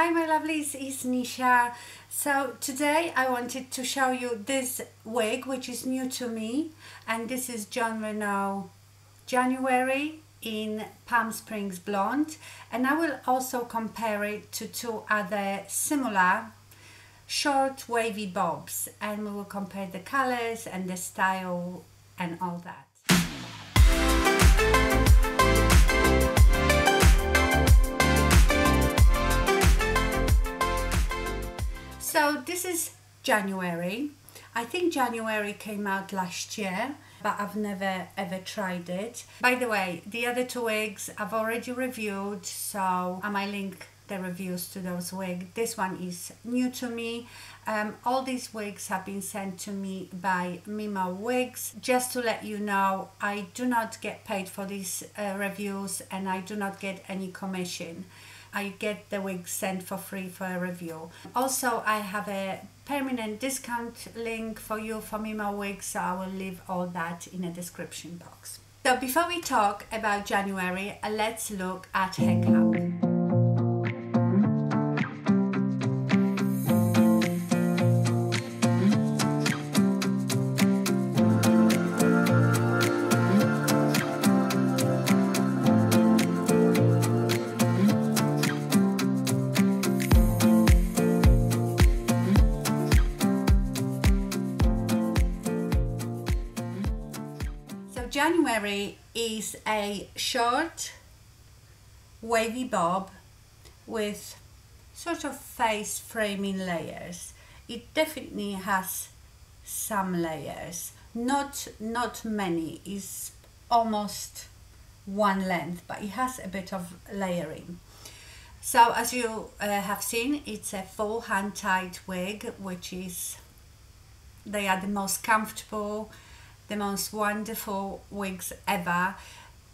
Hi my lovelies, it's Nisha. So today I wanted to show you this wig which is new to me, and this is Jon Renau January in Palm Springs Blonde, and I will also compare it to two other similar short wavy bobs, and we will compare the colors and the style and all that. So this is January. I think January came out last year, but I've never ever tried it. By the way, the other two wigs I've already reviewed, so I might link the reviews to those wigs. This one is new to me. All these wigs have been sent to me by Mimo wigs. Just to let you know, I do not get paid for these reviews, and I do not get any commission. I get the wigs sent for free for a review. Also, I have a permanent discount link for you for Mimo wigs, so I will leave all that in the description box. So before we talk about January, let's look at her color. January is a short wavy bob with sort of face framing layers. It definitely has some layers, not many, it's almost one length, but it has a bit of layering. So as you have seen, it's a full hand tied wig, which is, they are the most comfortable, the most wonderful wigs ever.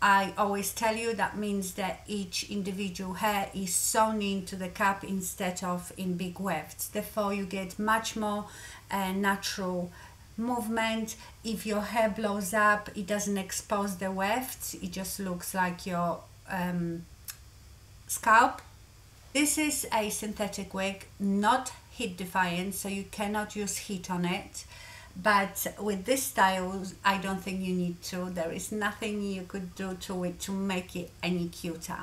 I always tell you that means that each individual hair is sewn into the cap instead of in big wefts. Therefore you get much more natural movement. If your hair blows up, it doesn't expose the wefts, it just looks like your scalp. This is a synthetic wig, not heat defiant, so you cannot use heat on it. But with this style, I don't think you need to. There is nothing you could do to it to make it any cuter.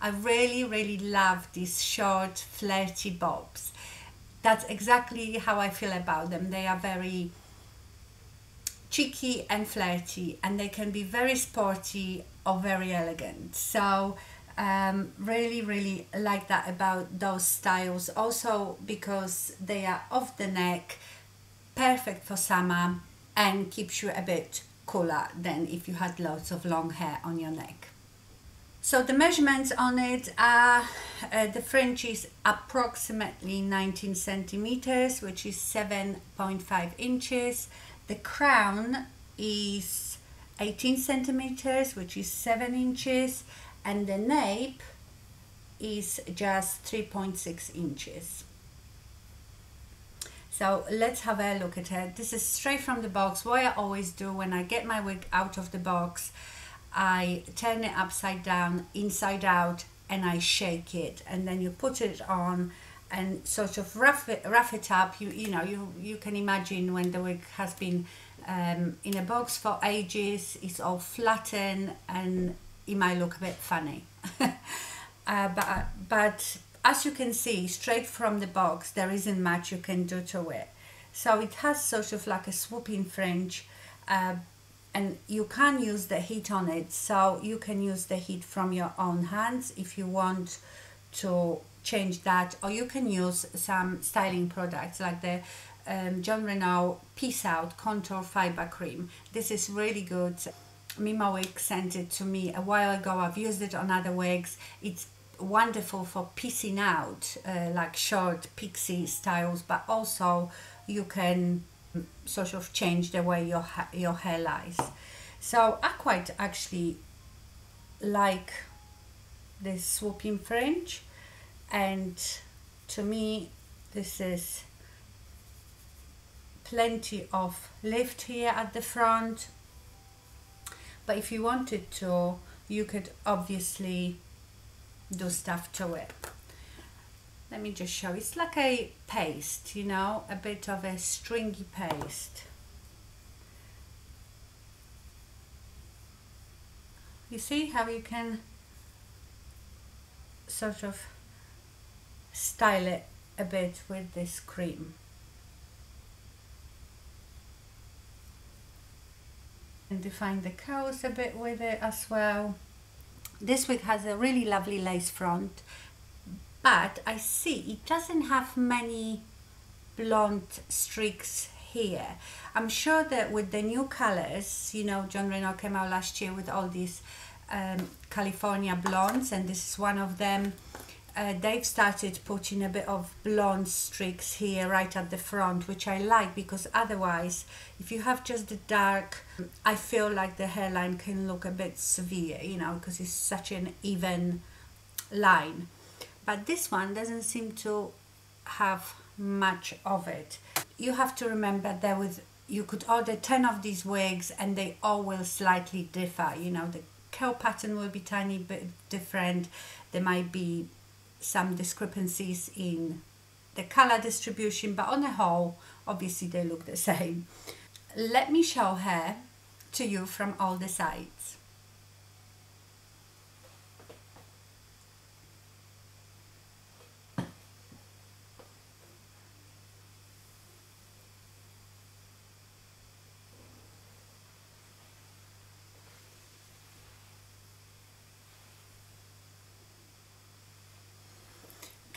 I really love these short flirty bobs. That's exactly how I feel about them. They are very cheeky and flirty, and they can be very sporty or very elegant. So really like that about those styles. Also because they are off the neck, perfect for summer, and keeps you a bit cooler than if you had lots of long hair on your neck. So the measurements on it are, the fringe is approximately 19 centimeters, which is 7.5 inches. The crown is 18 centimeters, which is 7 inches, and the nape is just 3.6 inches. So let's have a look at her. This is straight from the box. What I always do when I get my wig out of the box, I turn it upside down, inside out, and I shake it, and then you put it on and sort of rough it up. You can imagine when the wig has been in a box for ages, it's all flattened and it might look a bit funny. but as you can see, straight from the box, there isn't much you can do to it. So it has sort of like a swooping fringe, and you can use the heat on it. So you can use the heat from your own hands if you want to change that, or you can use some styling products like the Jon Renau Peace Out Contour Fiber Cream. This is really good. Mimo wigs sent it to me a while ago. I've used it on other wigs. It's wonderful for piecing out like short pixie styles, but also you can sort of change the way your hair lies. So I quite actually like this swooping fringe, and to me this is plenty of lift here at the front, but if you wanted to, you could obviously do stuff to it. Let me just show. It's like a paste, you know, a bit of a stringy paste. You see how you can sort of style it a bit with this cream. And define the curls a bit with it as well. This wig has a really lovely lace front, but I see it doesn't have many blonde streaks here. I'm sure that with the new colors, you know, Jon Renau came out last year with all these California blondes, and this is one of them. They've started putting a bit of blonde streaks here right at the front, which I like, because otherwise if you have just the dark, I feel like the hairline can look a bit severe, you know, because it's such an even line. But this one doesn't seem to have much of it. You have to remember that with, you could order 10 of these wigs and they all will slightly differ, you know, the curl pattern will be tiny bit different, there might be some discrepancies in the color distribution, but on the whole obviously they look the same. Let me show her to you from all the sides.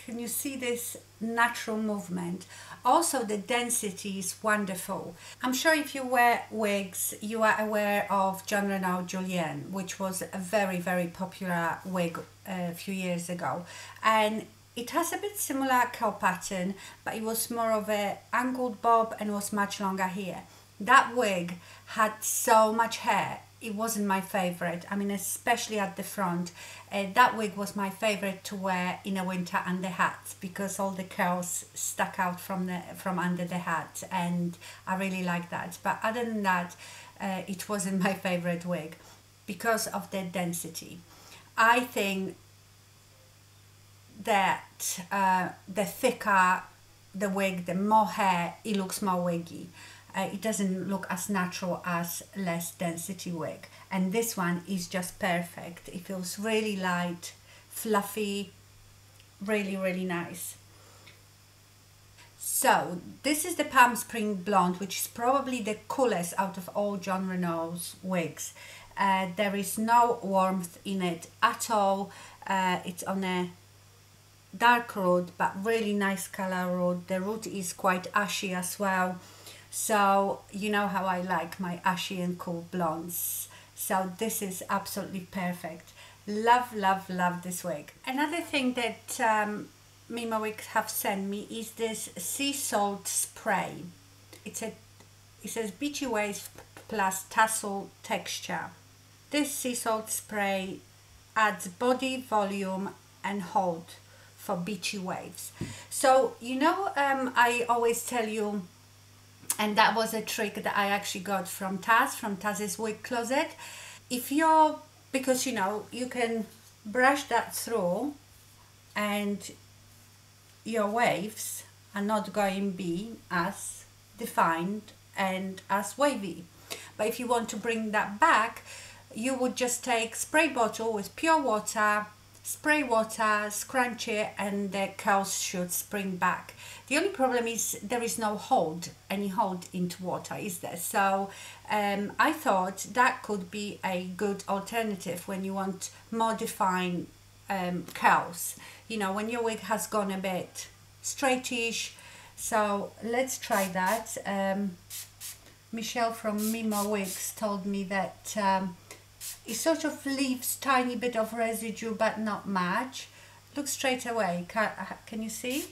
Can you see this natural movement? Also, the density is wonderful. I'm sure if you wear wigs, you are aware of Jon Renau Julien, which was a very, very popular wig a few years ago. And it has a bit similar curl pattern, but it was more of an angled bob and was much longer here. That wig had so much hair. It wasn't my favorite, I mean, especially at the front. That wig was my favorite to wear in a winter under hat, because all the curls stuck out from under the hat, and I really like that. But other than that, it wasn't my favorite wig because of the density. I think that the thicker the wig, the more hair, it looks more wiggy. It doesn't look as natural as less density wig, and this one is just perfect. It feels really light, fluffy, really, really nice. So this is the Palm Springs Blonde, which is probably the coolest out of all Jon Renau's wigs. There is no warmth in it at all. It's on a dark root, but really nice color root. The root is quite ashy as well. So you know how I like my ashy and cool blondes. So this is absolutely perfect. Love, love, love this wig. Another thing that Mimo wigs have sent me is this sea salt spray. It says beachy waves plus tassel texture. This sea salt spray adds body volume and hold for beachy waves. So you know, I always tell you, and that was a trick that I actually got from Taz, from Taz's wig closet. If you're, because you know, you can brush that through and your waves are not going to be as defined and as wavy. But if you want to bring that back, you would just take spray bottle with pure water, spray water, scrunch it, and the curls should spring back. The only problem is there is no hold, any hold into water, is there? So I thought that could be a good alternative when you want more defined curls, you know, when your wig has gone a bit straightish. So let's try that. Michelle from Mimo Wigs told me that it sort of leaves tiny bit of residue, but not much. Look straight away, can you see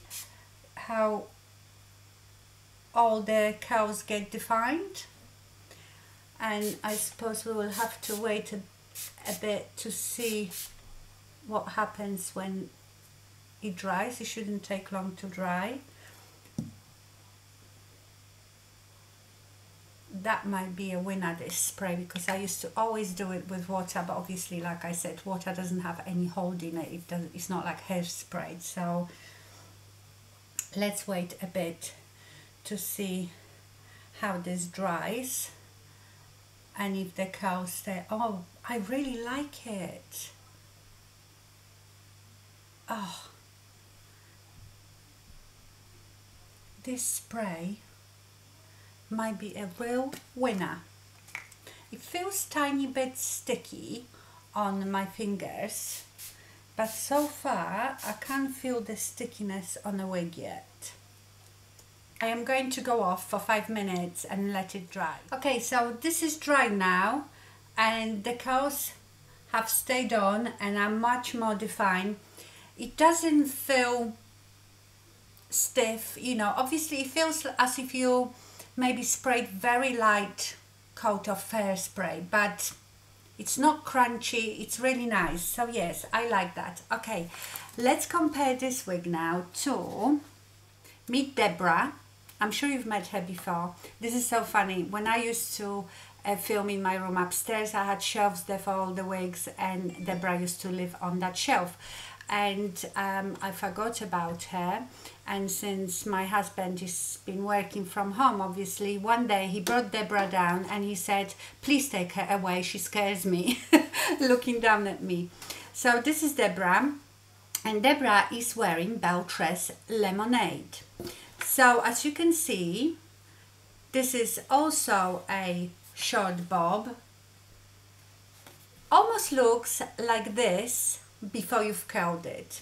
how all the curls get defined? And I suppose we will have to wait a bit to see what happens when it dries. It shouldn't take long to dry. That might be a winner, this spray, because I used to always do it with water, but obviously, like I said, water doesn't have any hold in it. It's not like hairspray. So Let's wait a bit to see how this dries and if the curls stay. Oh, I really like it. Oh, this spray might be a real winner. It feels tiny bit sticky on my fingers, but so far I can't feel the stickiness on the wig yet. I am going to go off for 5 minutes and let it dry. Okay, so this is dry now and the curls have stayed on and are much more defined. It doesn't feel stiff, you know, obviously it feels as if you maybe sprayed very light coat of hairspray, but it's not crunchy, it's really nice. So yes, I like that. Okay, let's compare this wig now to Meet Deborah. I'm sure you've met her before. This is so funny. When I used to film in my room upstairs, I had shelves there for all the wigs, and Deborah used to live on that shelf. And I forgot about her, and since my husband has been working from home, obviously one day he brought Deborah down and he said, please take her away, she scares me, looking down at me. So this is Deborah, and Deborah is wearing Belle Tress Lemonade. So as you can see, this is also a short bob, almost looks like this before you've curled it.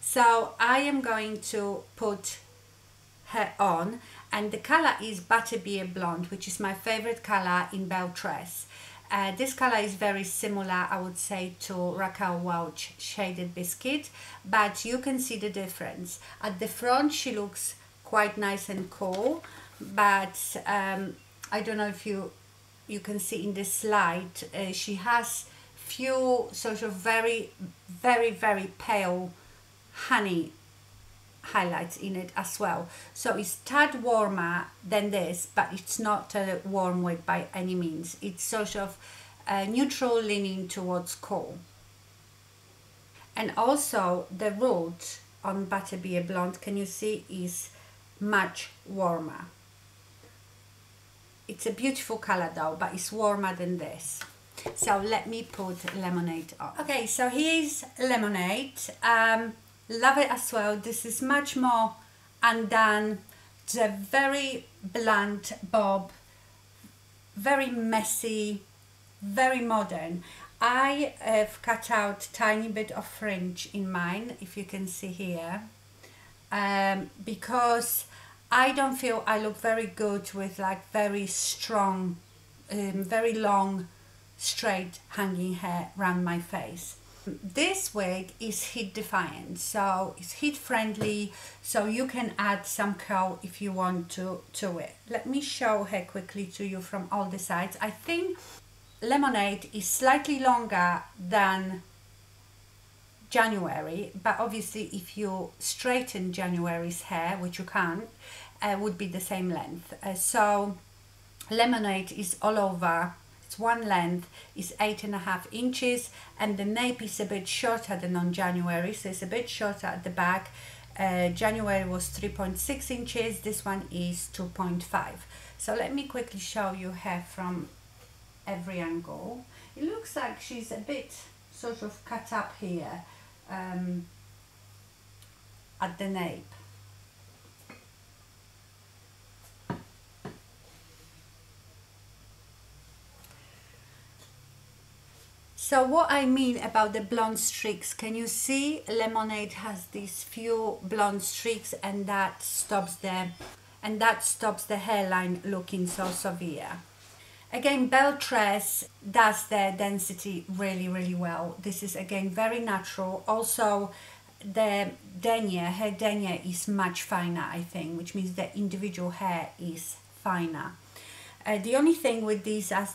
So I am going to put her on, and the color is Butterbeer Blonde, which is my favorite color in Belle Tress. This color is very similar, I would say, to Raquel Welch Shaded Biscuit, but you can see the difference. At the front she looks quite nice and cool, but I don't know if you can see in this light, she has few sort of very, very, very pale honey highlights in it as well. So it's a tad warmer than this, but it's not a warm wig by any means. It's sort of neutral, leaning towards cool. And also the root on Butterbeer Blonde, can you see, is much warmer. It's a beautiful color though, but it's warmer than this. So let me put Lemonade on. Okay, so here's Lemonade. Love it as well. This is much more undone. It's a very blunt bob, very messy, very modern. I have cut out a tiny bit of fringe in mine, if you can see here, because I don't feel I look very good with like very strong, very long, straight hanging hair around my face. This wig is heat defiant, so it's heat friendly, so you can add some curl if you want to it. Let me show her quickly to you from all the sides. I think Lemonade is slightly longer than January, but obviously if you straighten January's hair, which you can't, would be the same length. So Lemonade is all over. One length is 8.5 inches, and the nape is a bit shorter than on January, so it's a bit shorter at the back. January was 3.6 inches, this one is 2.5. so let me quickly show you her from every angle. It looks like she's a bit sort of cut up here at the nape. So what I mean about the blonde streaks, can you see Lemonade has these few blonde streaks, and that stops the hairline looking so severe. Again, Belle Tress does their density really, really well. This is again very natural. Also the denier, her denier is much finer, I think, which means the individual hair is finer. The only thing with these as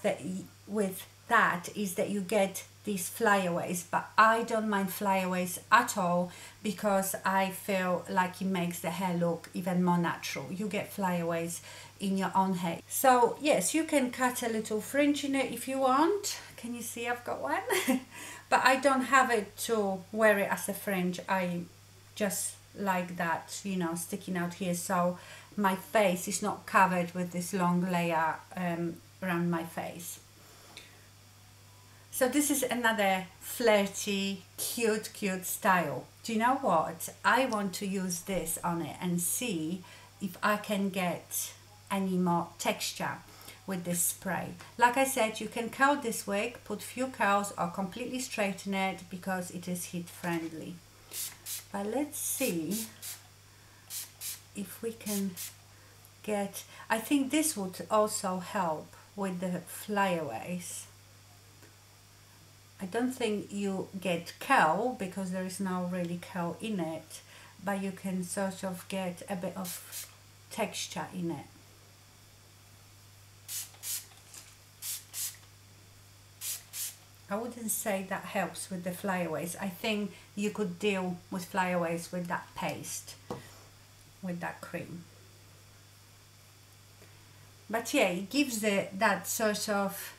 that is that you get these flyaways, but I don't mind flyaways at all because I feel like it makes the hair look even more natural. You get flyaways in your own hair. So yes, you can cut a little fringe in it if you want. Can you see I've got one? But I don't have it to wear it as a fringe. I just like that, you know, sticking out here, so my face is not covered with this long layer around my face. So this is another flirty, cute style. Do you know what? I want to use this on it and see if I can get any more texture with this spray. Like I said, you can curl this wig, put few curls, or completely straighten it because it is heat friendly. But let's see if we can get, I think this would also help with the flyaways. I don't think you get curl because there is no really curl in it, but you can sort of get a bit of texture in it. I wouldn't say that helps with the flyaways. I think you could deal with flyaways with that paste, with that cream. But yeah, it gives it that sort of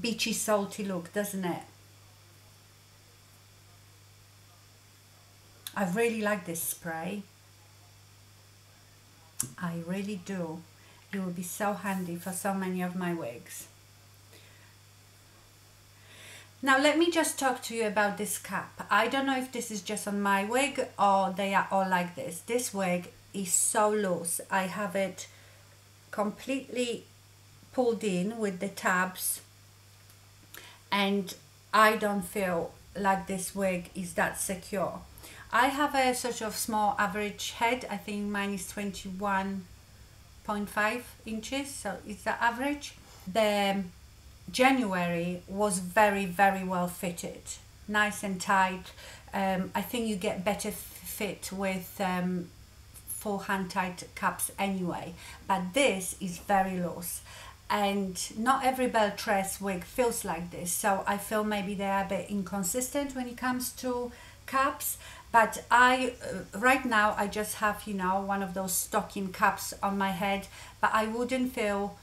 beachy, salty look, doesn't it? I really like this spray. I really do. It will be so handy for so many of my wigs. Now let me just talk to you about this cap. I don't know if this is just on my wig or they are all like this. This wig is so loose. I have it completely pulled in with the tabs, and I don't feel like this wig is that secure. I have a sort of small average head. I think mine is 21.5 inches, so it's the average. The January was very well fitted, nice and tight. I think you get better fit with full hand tight caps anyway, but this is very loose, and not every Belle Tress wig feels like this, so I feel maybe they are a bit inconsistent when it comes to caps. But I right now I just have, you know, one of those stocking caps on my head, but I wouldn't feel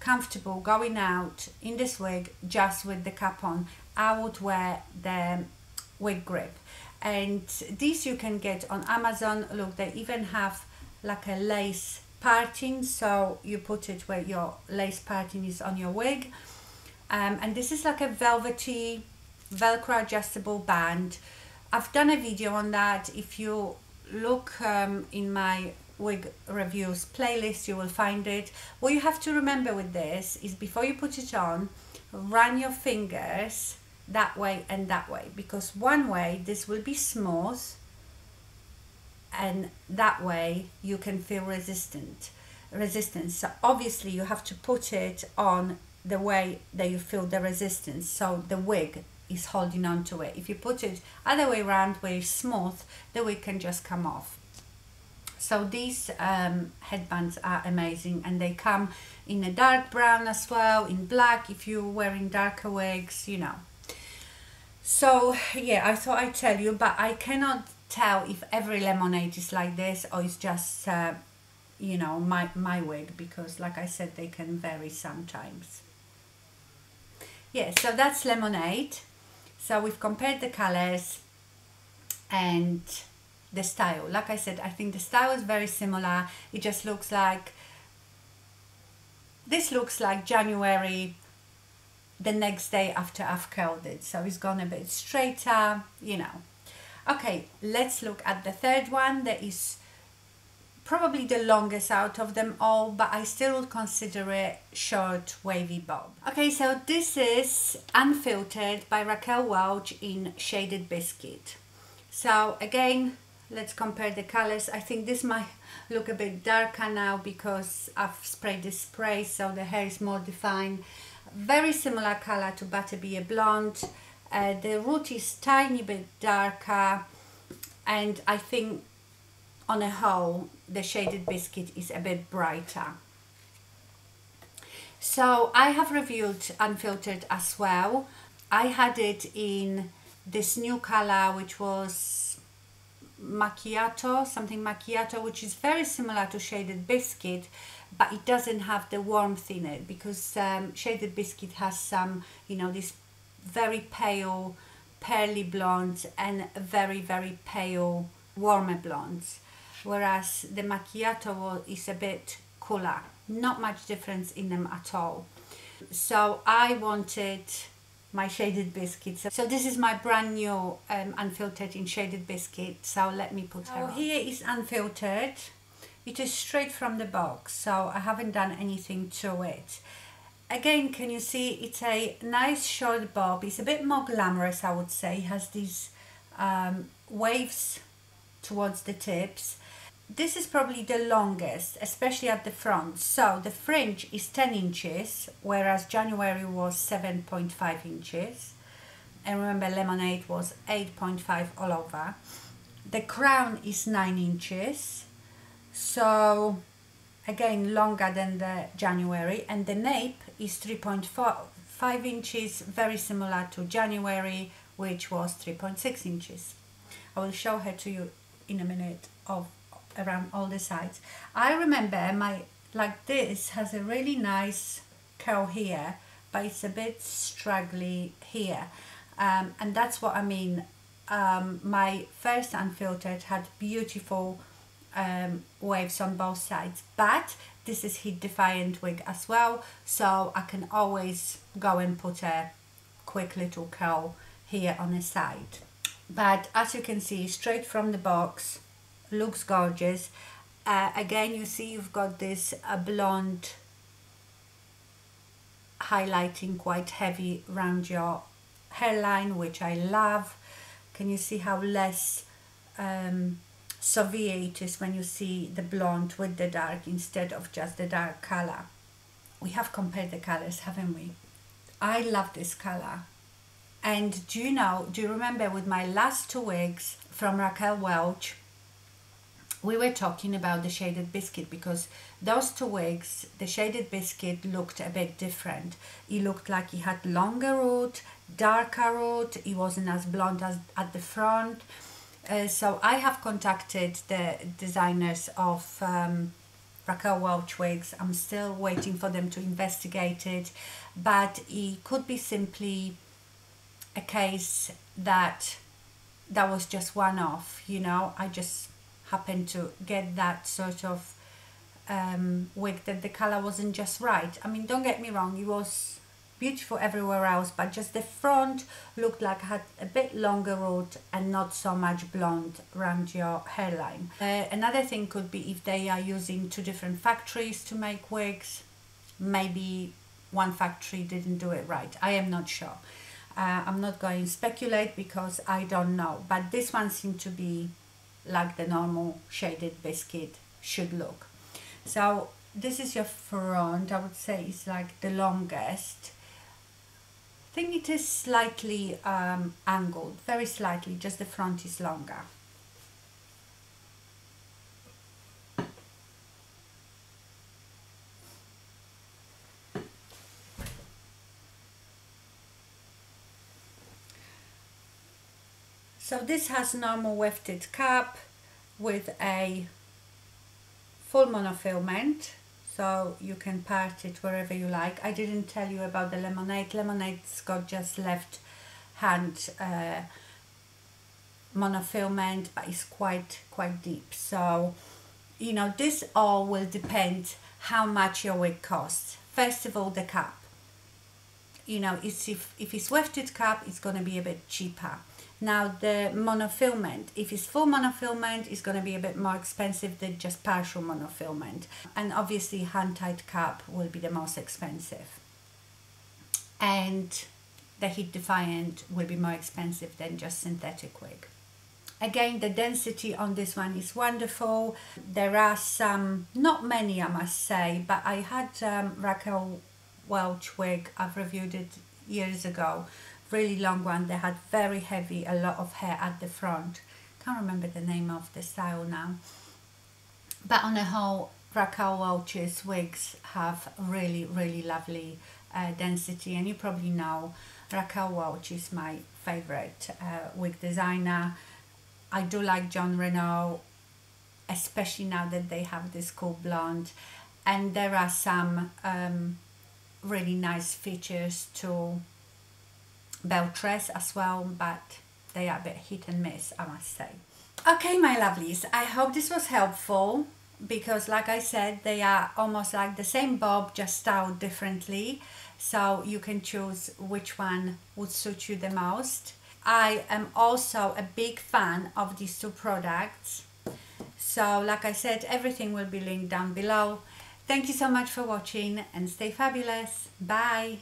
comfortable going out in this wig just with the cap on. I would wear the wig grip, and these you can get on Amazon. Look, they even have like a lace parting, so you put it where your lace parting is on your wig, and this is like a velvety velcro adjustable band. I've done a video on that. If you look in my wig reviews playlist, you will find it. What you have to remember with this is before you put it on, run your fingers that way and that way, because one way this will be smooth and that way you can feel resistance. So obviously you have to put it on the way that you feel the resistance, so the wig is holding on to it. If you put it other way around where it's smooth, the wig can just come off. So these headbands are amazing, and they come in a dark brown as well, in black if you're wearing darker wigs, you know. So yeah, I thought I'd tell you, but I cannot tell if every Lemonade is like this or it's just, you know, my wig, because like I said, they can vary sometimes. Yeah, so that's Lemonade. So we've compared the colors and the style. Like I said, I think the style is very similar. It just looks like, this looks like January the next day after I've curled it, so it's gone a bit straighter, you know. Okay, let's look at the third one. That is probably the longest out of them all, but I still would consider it short wavy bob. Okay, so this is Unfiltered by Raquel Welch in Shaded Biscuit. So again, let's compare the colors. I think this might look a bit darker now because I've sprayed this spray, so the hair is more defined. Very similar color to Butterbeer Blonde. The root is tiny bit darker, and I think on a whole the Shaded Biscuit is a bit brighter. So I have reviewed Unfiltered as well. I had it in this new color, which was Macchiato, something Macchiato, which is very similar to Shaded Biscuit, but it doesn't have the warmth in it, because Shaded Biscuit has some, you know, this very pale pearly blonde and very pale warmer blondes, whereas the Macchiato is a bit cooler. Not much difference in them at all. So I wanted my Shaded Biscuit. So this is my brand new Unfiltered in Shaded Biscuit. So let me put her on. Here is Unfiltered. It is straight from the box, so I haven't done anything to it. Again, can you see it's a nice short bob. It's a bit more glamorous, I would say. It has these waves towards the tips. This is probably the longest, especially at the front. So the fringe is 10 inches, whereas January was 7.5 inches. And remember, Lemonade was 8.5 all over. The crown is 9 inches. So again, longer than the January, and the nape is 3.5 inches, very similar to January, which was 3.6 inches. I will show her to you in a minute of around all the sides. I remember my, like this has a really nice curl here, but it's a bit straggly here. And that's what I mean. My first Unfiltered had beautiful waves on both sides, but this is heat defiant wig as well, so I can always go and put a quick little curl here on the side. But as you can see, straight from the box, looks gorgeous. Again, you see you've got this blonde highlighting quite heavy around your hairline, which I love. Can you see how less severe it is when you see the blonde with the dark instead of just the dark color? We have compared the colors, haven't we? I love this color. And do you remember with my last two wigs from Raquel Welch, we were talking about the Shaded Biscuit, because those two wigs, the Shaded Biscuit looked a bit different. It looked like it had longer root, darker root. It wasn't as blonde as at the front. So I have contacted the designers of Raquel Welch wigs. I'm still waiting for them to investigate it, but it could be simply a case that that was just one-off, you know. I just happened to get that sort of wig that the color wasn't just right. I mean, don't get me wrong, it was beautiful everywhere else, but just the front looked like it had a bit longer root and not so much blonde around your hairline. Another thing could be if they are using two different factories to make wigs. Maybe one factory didn't do it right. I am not sure. I'm not going to speculate because I don't know, but this one seemed to be like the normal Shaded Biscuit should look. So this is your front. I would say it's like the longest. I think it is slightly angled, very slightly, just the front is longer. So this has normal wefted cap with a full monofilament, so you can part it wherever you like. I didn't tell you about the Lemonade. Lemonade's got just left hand monofilament, but it's quite deep. So, you know, this all will depend how much your wig costs. First of all, the cap. You know, it's if it's wefted cap, it's going to be a bit cheaper. Now the monofilament, if it's full monofilament, it's going to be a bit more expensive than just partial monofilament. And obviously hand-tied cap will be the most expensive. And the heat defiant will be more expensive than just synthetic wig. Again, the density on this one is wonderful. There are some, not many I must say, but I had Raquel Welch wig, I've reviewed it years ago. Really long one. They had very heavy, a lot of hair at the front. Can't remember the name of the style now, but on the whole, Raquel Welch's wigs have really lovely density, and you probably know Raquel Welch is my favorite wig designer. I do like Jon Renau, especially now that they have this cool blonde, and there are some really nice features to Belle Tress as well, but they are a bit hit and miss, I must say. Okay, my lovelies, I hope this was helpful, because like I said, they are almost like the same bob, just styled differently, so you can choose which one would suit you the most. I am also a big fan of these two products, so like I said, everything will be linked down below. Thank you so much for watching, and stay fabulous. Bye.